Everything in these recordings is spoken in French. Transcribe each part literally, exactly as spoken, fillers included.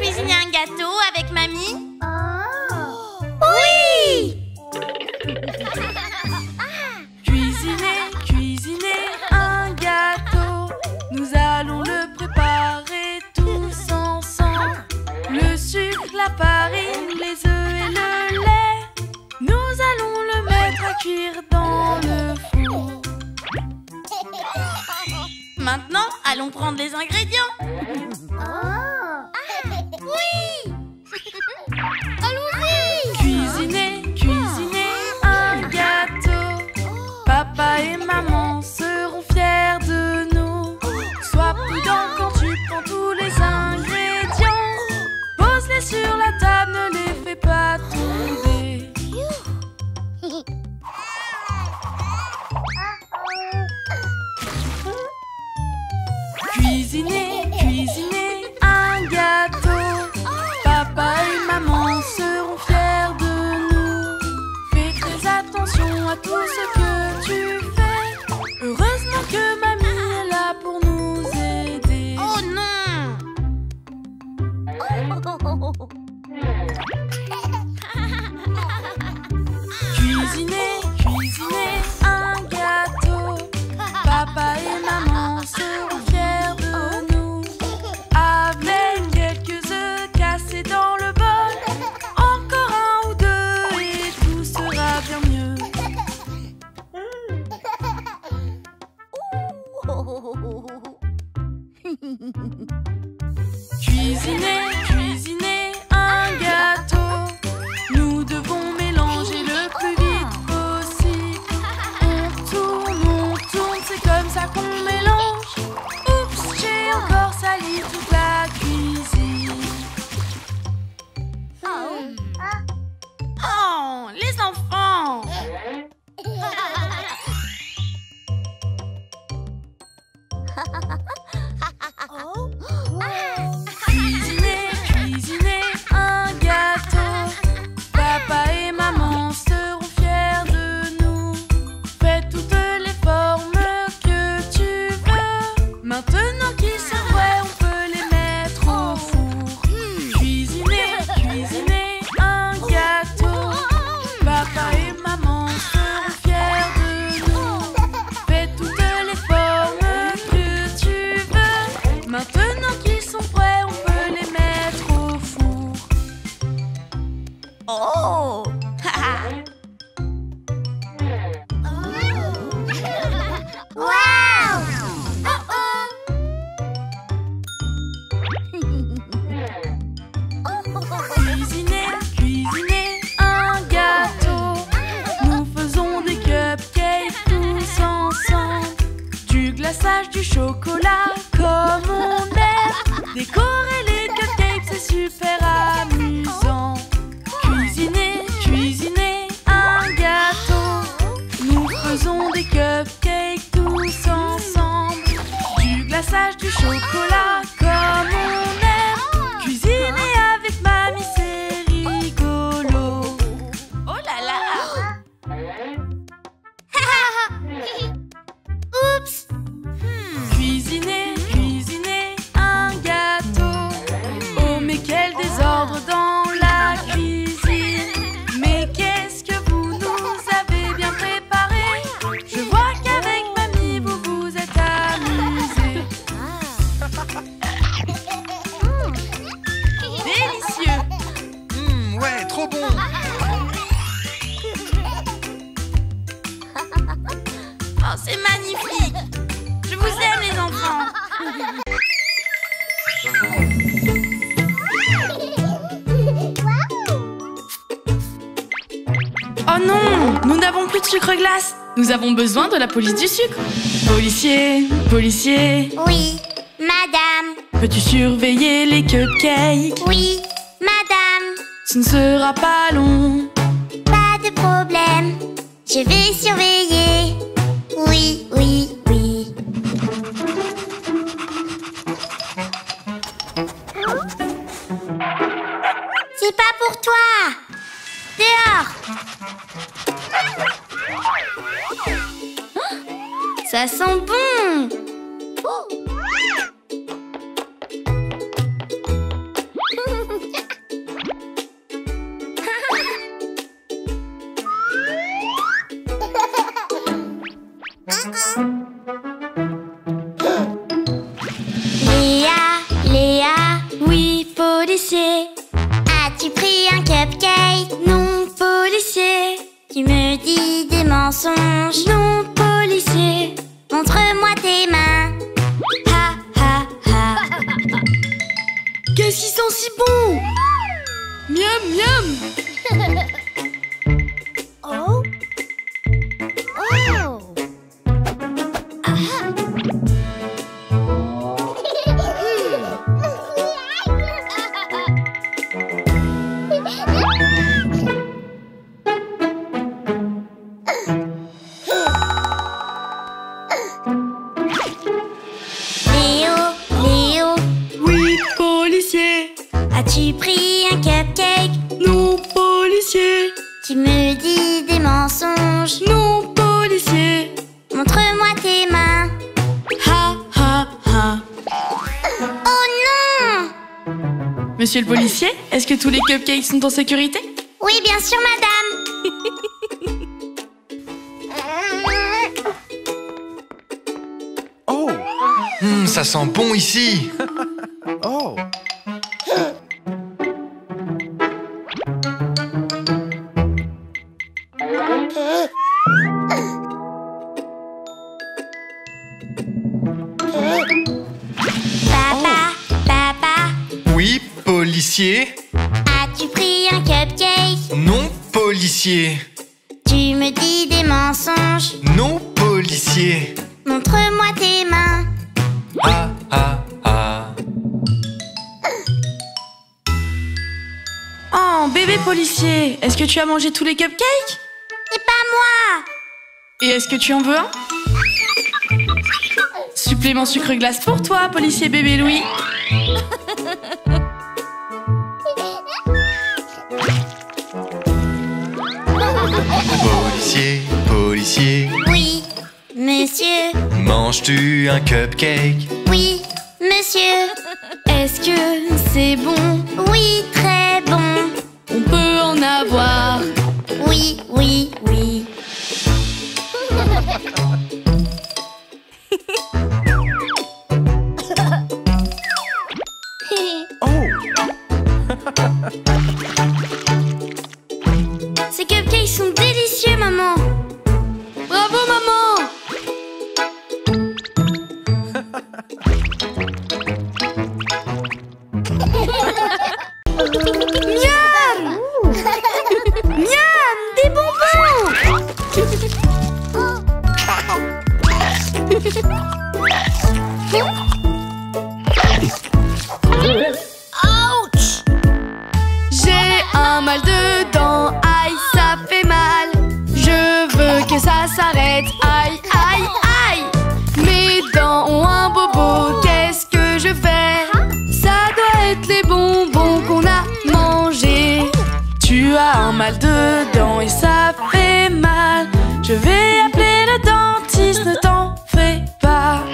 cuisiner un gâteau avec mamie? Oh. Oui. Cuisiner, cuisiner un gâteau. Nous allons le préparer tous ensemble. Le sucre, la farine, les œufs et le lait. Nous allons le mettre à cuire dans le four. Maintenant, allons prendre les ingrédients. Papa et maman seront fiers de nous. Sois prudent quand tu prends tous les ingrédients. Pose-les sur la table, ne les fais pas tomber. Cuisiner, cuisiner un gâteau. Papa et maman seront fiers de nous. Fais très attention à tout ce que tu fais. Heureusement que mamie est là pour nous aider. Oh non. Cuisiner, cuisiner un gâteau. Papa et maman seront fiers de nous. Avec quelques œufs cassés dans le bol. Encore un ou deux et tout sera bien mieux. Cuisiner, cuisiner un gâteau. Nous devons mélanger le plus vite possible. On tourne, on tourne, c'est comme ça qu'on mélange. Oups, j'ai encore sali toute la cuisine. Oh, oh les enfants. Oh. Cuisiner, cuisiner un gâteau. Papa et maman seront fiers de nous. Fais toutes les formes que tu veux. Maintenant qu'ils sont prêts, on peut les mettre au four. Cuisiner, cuisiner un gâteau. Papa et maman seront fiers de nous. Fais toutes les formes. Maintenant qu'ils sont prêts, on peut les mettre au four. Oh. Waouh. Oh oh. Cuisiner, cuisiner un gâteau. Nous faisons des cupcakes tous ensemble. Du glaçage, du chocolat. Comme on aime décorer les cupcakes, c'est super amusant. Cuisiner, cuisiner un gâteau. Nous faisons des cupcakes tous ensemble. Du glaçage, du chocolat, comme on aime. Cuisiner avec mamie, c'est rigolo. Oh là là. Oups. Cuisiner, cuisiner un gâteau. Oh mais quel désordre dans la cuisine. Mais qu'est-ce que vous nous avez bien préparé. Je vois qu'avec mamie vous vous êtes amusés. Mmh. Délicieux. Mmh, ouais, trop bon. Oh c'est magnifique. Je vous aime les enfants. Oh non, nous n'avons plus de sucre glace. Nous avons besoin de la police du sucre. Policier, policier. Oui, madame. Peux-tu surveiller les cupcakes? Oui, madame. Ce ne sera pas long. Pas de problème, je vais surveiller. Oui, oui. C'est pas pour toi. Dehors. Ça sent bon. Oh. yum! Oh? Oh! Aha! Léo, Léo. Oui, policier. As-tu pris un cupcake? Non, policier. Tu me dis des mensonges? Non, policier. Montre-moi tes mains. Ha, ha, ha. Oh non! Monsieur le policier, est-ce que tous les cupcakes sont en sécurité? Oui, bien sûr, madame. Oh! Mmh, ça sent bon ici. Oh! Papa, papa. Oui, policier. As-tu pris un cupcake? Non, policier. Tu me dis des mensonges? Non, policier. Montre-moi tes mains. Ah, ah, ah. Oh, bébé policier, est-ce que tu as mangé tous les cupcakes? Et pas moi. Et est-ce que tu en veux un? Supplément sucre glace pour toi, policier bébé Louis. Policier, policier. Oui, monsieur. Manges-tu un cupcake? Oui, monsieur. Est-ce que c'est bon? Oui, très bon. On peut en avoir? Oui, oui, oui. Ces cupcakes sont délicieux, maman. Bravo, maman. Miam. Miam, des bonbons. Ouch. J'ai un mal de dents. Aïe, ça fait mal. Je veux que ça s'arrête. Aïe, aïe, aïe. Mes dents ont un bobo. Qu'est-ce que je fais? Ça doit être les bonbons qu'on a mangés. Tu as un mal de dents et ça fait mal. Je vais appeler le dentiste, ne t'en fais pas.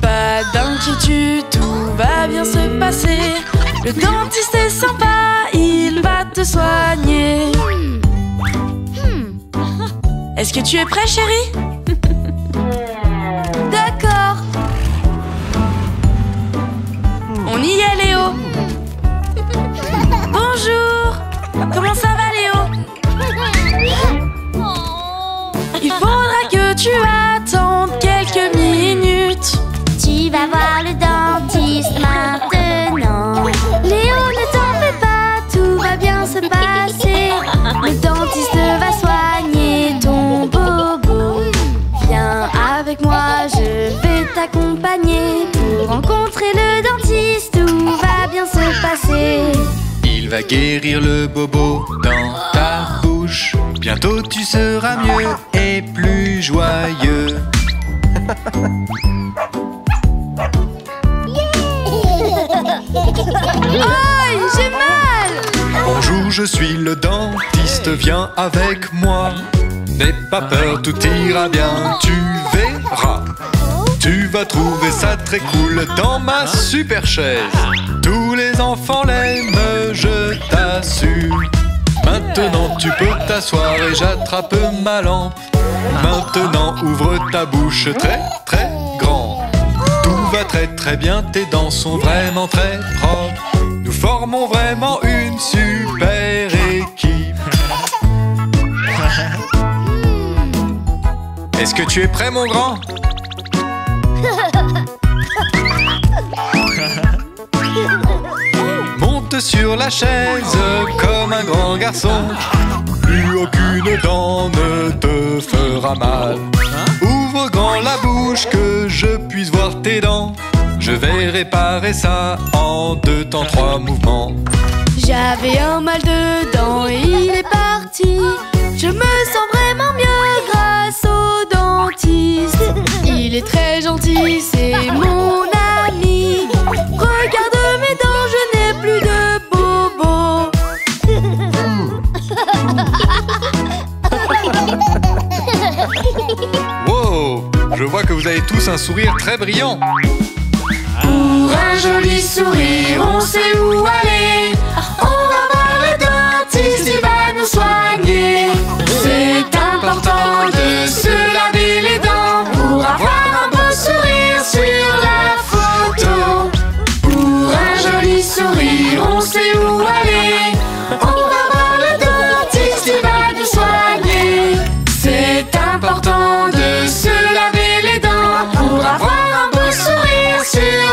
Pas d'inquiétude, tout va bien se passer. Le dentiste est sympa, il va te soigner. Est-ce que tu es prêt, chérie? D'accord. On y est, Léo. Bonjour. Comment ça va, Léo? Il faudra que tu attendes quelques minutes. Tu vas voir le dentiste maintenant. Léo, ne t'en fais pas, tout va bien se passer. Le dentiste va soigner ton bobo. Viens avec moi, je vais t'accompagner. Pour rencontrer le dentiste, tout va bien se passer. Il va guérir le bobo dans ta bouche. Bientôt tu seras mieux et plus joyeux. Aïe, j'ai mal! Bonjour, je suis le dentiste, viens avec moi. N'aie pas peur, tout ira bien, tu verras. Tu vas trouver ça très cool dans ma super chaise. Tous les enfants l'aiment, je t'assure. Maintenant tu peux t'asseoir et j'attrape ma lampe. Maintenant ouvre ta bouche très très grand. Tout va très très bien, tes dents sont vraiment très propres. Nous formons vraiment une super équipe. Est-ce que tu es prêt, mon grand? Monte saute sur la chaise comme un grand garçon. Plus aucune dent ne te fera mal. Ouvre grand la bouche que je puisse voir tes dents. Je vais réparer ça en deux temps trois mouvements. J'avais un mal de dents et il est parti. Je me sens vraiment mieux grâce au dentiste. Il est très gentil, c'est mon ami. Regarde mes dents, je n'ai plus de bobos. Wow, je vois que vous avez tous un sourire très brillant. Pour un joli sourire, on sait où aller. On va voir le dentiste, il va nous soigner. C'est important de se laver les dents pour avoir un beau sourire sur la photo. Pour un joli sourire, on sait où aller. On va voir le dentiste, il va nous soigner. C'est important de se laver les dents pour avoir un beau sourire sur la photo.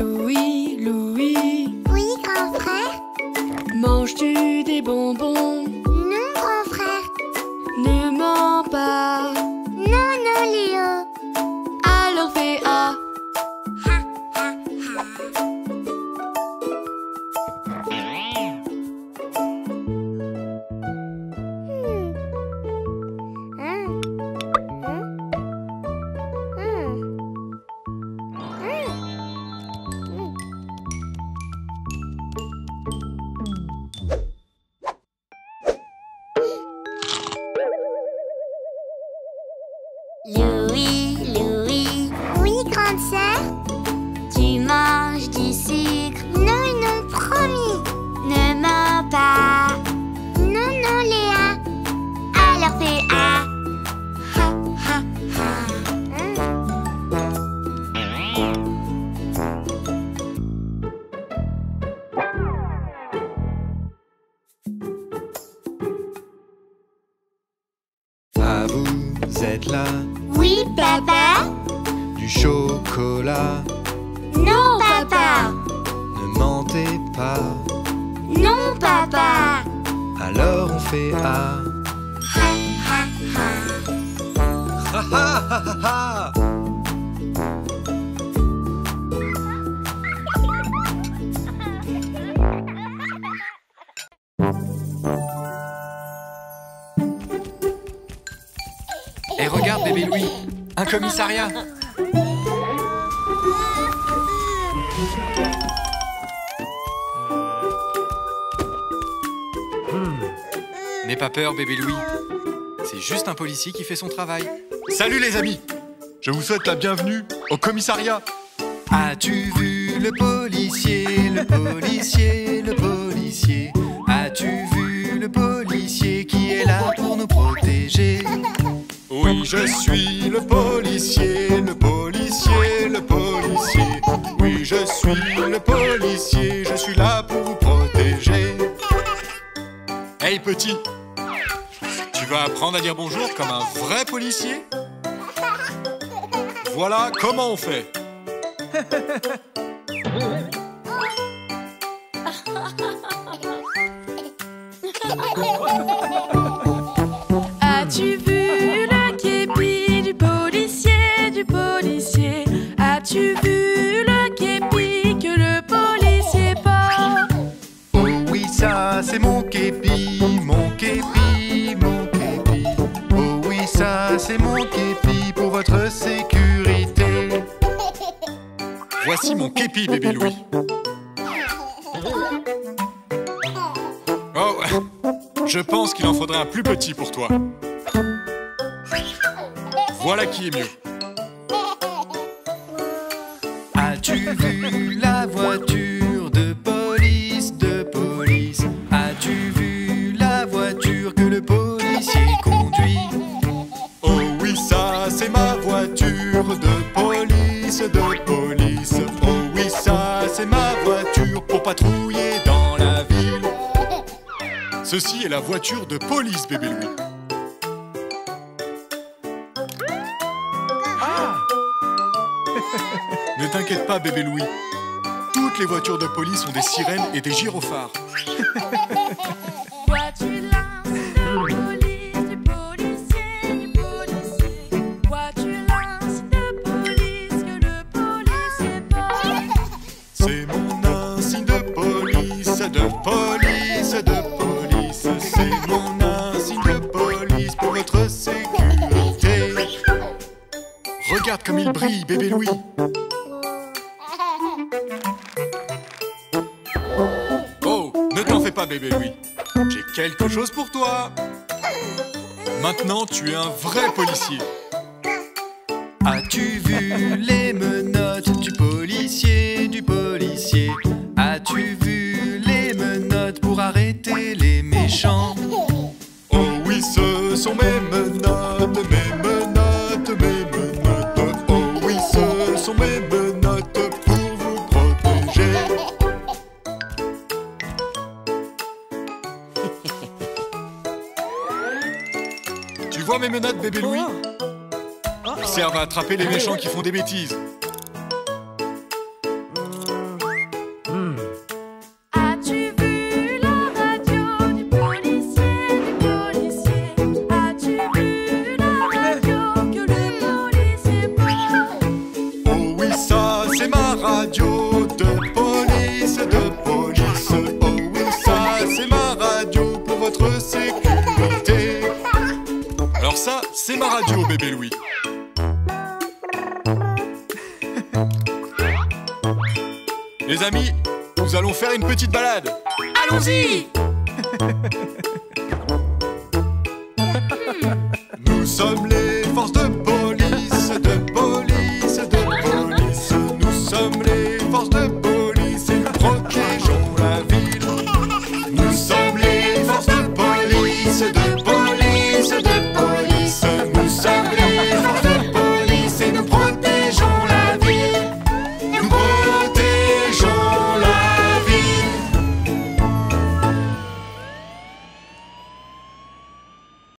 Louis, Louis. Oui, grand frère. Manges-tu des bonbons? Non, grand frère. Ne mens pas. Non, non, Léo. Alors fais A. Ha, ha, ha. Louis, Louis. Oui, grande sœur. Tu manges du sucre? Non, non, promis. Ne mens pas. Non, non, Léa. Alors fais A. Ha, ha, ha. Ah, vous êtes là? Oui, papa. Du chocolat? Non, papa. Ne mentez pas? Non, papa. Alors on fait A. Ha, ha, ha. Ha, ha, ha, ha, ha. Regarde, bébé Louis, un commissariat. hmm. N'aie pas peur, bébé Louis. C'est juste un policier qui fait son travail. Salut les amis, je vous souhaite la bienvenue au commissariat. As-tu vu le policier, le policier, le policier? As-tu vu le policier qui est là pour nous protéger? Oui, je suis le policier, le policier, le policier. Oui, je suis le policier, je suis là pour vous protéger. Hey petit, tu vas apprendre à dire bonjour comme un vrai policier? Voilà comment on fait. As-tu vu? As-tu vu le képi que le policier porte? Oh oui, ça c'est mon képi, mon képi, mon képi. Oh oui, ça c'est mon képi pour votre sécurité. Voici mon képi, bébé Louis. Oh, je pense qu'il en faudrait un plus petit pour toi. Voilà qui est mieux. As-tu vu la voiture de police, de police? As-tu vu la voiture que le policier conduit? Oh oui, ça c'est ma voiture de police, de police. Oh oui, ça c'est ma voiture pour patrouiller dans la ville. Ceci est la voiture de police, bébé Louis. Ne t'inquiète pas, bébé Louis. Toutes les voitures de police ont des sirènes et des gyrophares. C'est mon insigne de police, de police, de police. C'est mon insigne de police pour votre sécurité. Regarde comme il brille, bébé Louis. Bébé Louis, j'ai quelque chose pour toi. Maintenant, tu es un vrai policier. As-tu vu les menottes du policier, du policier? As-tu vu les menottes pour arrêter les méchants? Oh oui, ce sont mes menottes, mes menottes, mes menottes. Oh oui, ce sont mes menottes pour vous protéger. Tu vois mes menottes, bébé Louis? Ils servent à attraper les méchants qui font des bêtises. As-tu vu la radio du policier, du policier? As-tu vu la radio que le policier prend? Oh oui, ça c'est ma radio de police, de police. Oh oui, ça c'est ma radio pour votre sécurité. Alors ça, c'est ma radio, bébé Louis. Les amis, nous allons faire une petite balade. Allons-y!